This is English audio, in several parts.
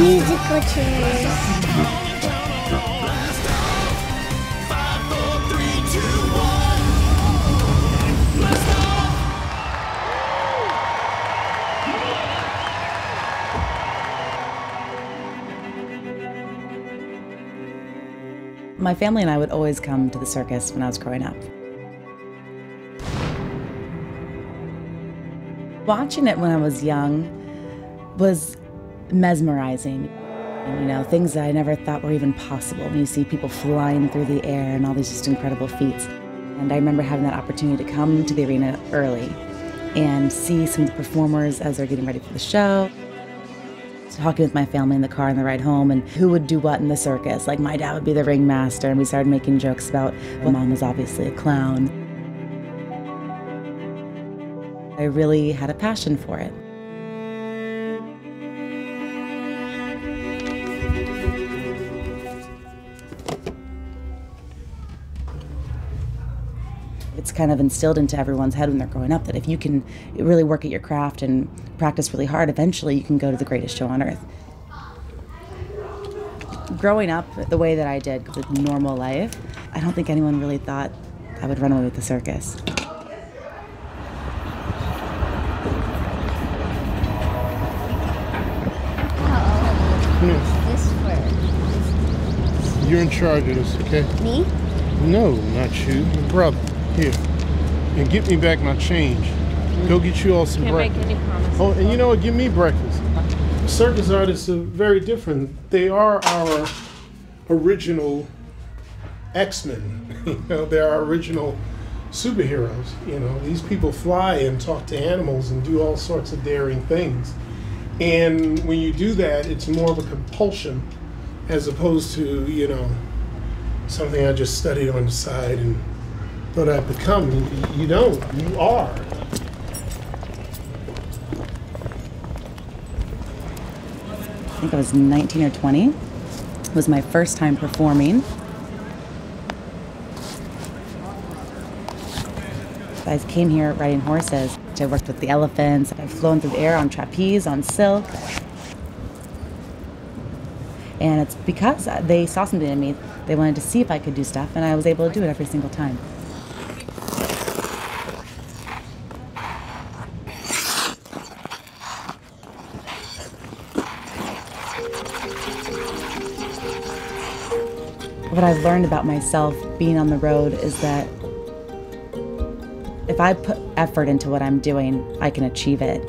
musical chairs. My family and I would always come to the circus when I was growing up. Watching it when I was young was mesmerizing. You know, things that I never thought were even possible. You see people flying through the air and all these just incredible feats. And I remember having that opportunity to come to the arena early and see some of the performers as they're getting ready for the show. Talking with my family in the car on the ride home and who would do what in the circus. Like my dad would be the ringmaster, and we started making jokes about, well, Mom was obviously a clown. I really had a passion for it. It's kind of instilled into everyone's head when they're growing up that if you can really work at your craft and practice really hard, eventually you can go to the greatest show on earth. Growing up the way that I did, with normal life, I don't think anyone really thought I would run away with the circus. How is this for? You're in charge of this, okay? Me? No, not you, your brother. Here, and get me back my change. Go get you all some breakfast. Can't make any promises. Oh, and you know what? Give me breakfast. Circus artists are very different. They are our original X-Men. You know, they're our original superheroes. You know, these people fly and talk to animals and do all sorts of daring things. And when you do that, it's more of a compulsion as opposed to, you know, something I just studied on the side and thought I'd become. You don't. You are. I think I was 19 or 20. It was my first time performing. I came here riding horses. I worked with the elephants. I've flown through the air on trapeze, on silk. And it's because they saw something in me. They wanted to see if I could do stuff, and I was able to do it every single time. What I've learned about myself being on the road is that if I put effort into what I'm doing, I can achieve it.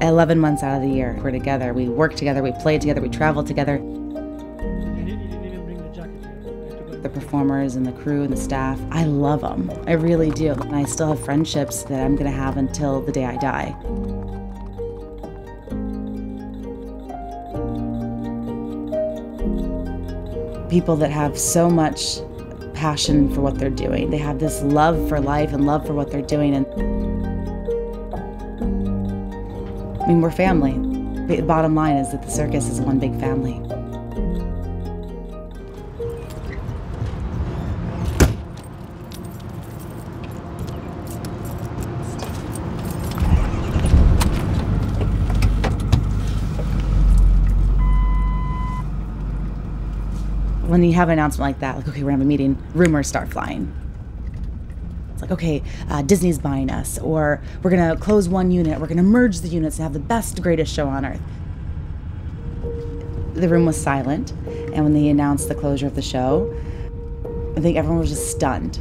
At 11 months out of the year, we're together. We work together, we play together, we travel together. The performers and the crew and the staff, I love them. I really do. And I still have friendships that I'm going to have until the day I die. People that have so much passion for what they're doing. They have this love for life and love for what they're doing. I mean, we're family. The bottom line is that the circus is one big family. When you have an announcement like that, like, okay, we're gonna have a meeting, rumors start flying. Like, okay, Disney's buying us, or we're going to close one unit, we're going to merge the units and have the best, greatest show on earth. The room was silent, and when they announced the closure of the show, I think everyone was just stunned.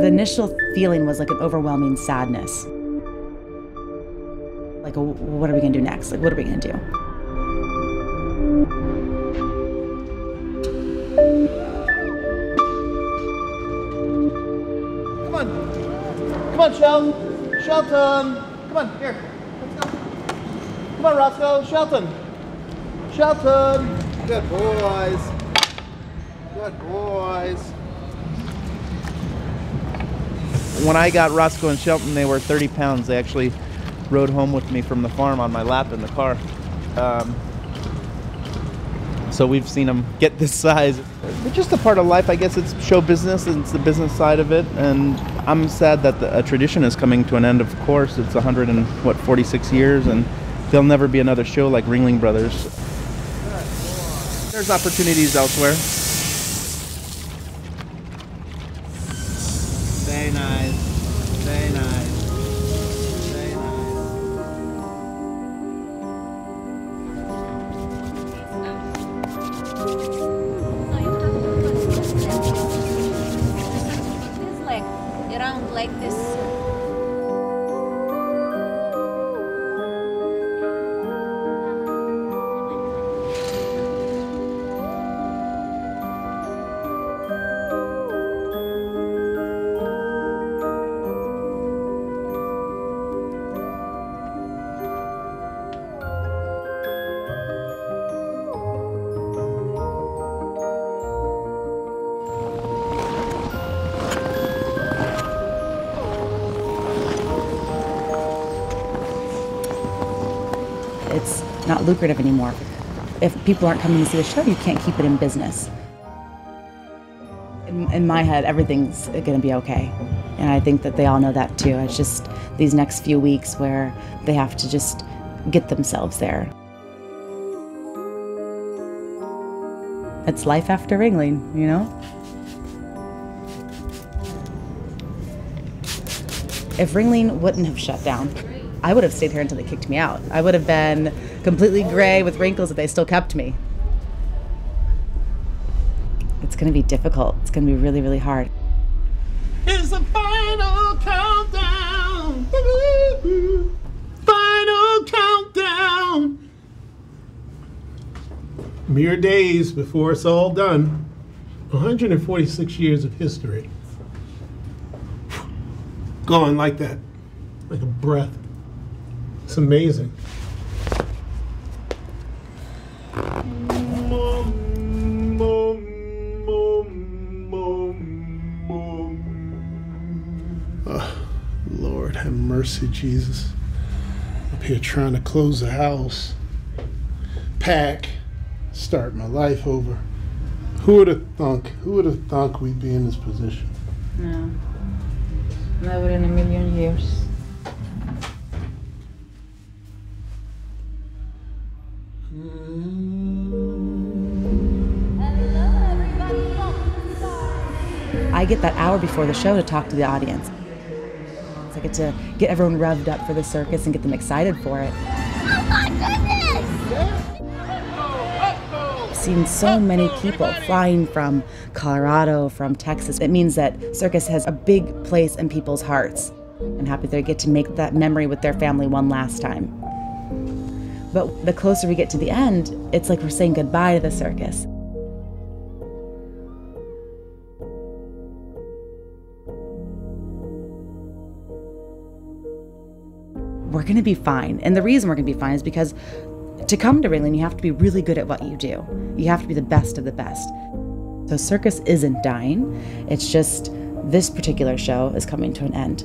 The initial feeling was like an overwhelming sadness. Like, what are we going to do next? Like, what are we going to do? Come on. Come on, Shel. Shel, Tom. Come on, here. Let's go. Come on, Roscoe. Shelton. Shelton. Good boys. Good boys. When I got Roscoe and Shelton, they were 30 pounds. They actually rode home with me from the farm on my lap in the car. So we've seen them get this size. It's just a part of life, I guess. It's show business, and it's the business side of it. And I'm sad that a tradition is coming to an end, of course. It's 146 years, and there'll never be another show like Ringling Brothers. There's opportunities elsewhere. Very nice, very nice. Around like this. It's not lucrative anymore. If people aren't coming to see the show, you can't keep it in business. In my head, everything's gonna be okay. And I think that they all know that too. It's just these next few weeks where they have to just get themselves there. It's life after Ringling, you know? If Ringling wouldn't have shut down, I would have stayed here until they kicked me out. I would have been completely gray with wrinkles if they still kept me. It's gonna be difficult. It's gonna be really, really hard. It's the final countdown. Final countdown. Mere days before it's all done. 146 years of history. Gone like that, like a breath. It's amazing. Oh, Lord have mercy, Jesus. Up here trying to close the house, pack, start my life over. Who would have thunk? Who would have thunk we'd be in this position? No, never in a million years. I get that hour before the show to talk to the audience. So I get to get everyone revved up for the circus and get them excited for it. Oh my goodness! I've seen so many people flying from Colorado, from Texas. It means that circus has a big place in people's hearts. I'm happy they get to make that memory with their family one last time. But the closer we get to the end, it's like we're saying goodbye to the circus. We're gonna be fine. And the reason we're gonna be fine is because to come to Ringling, you have to be really good at what you do. You have to be the best of the best. So circus isn't dying. It's just this particular show is coming to an end.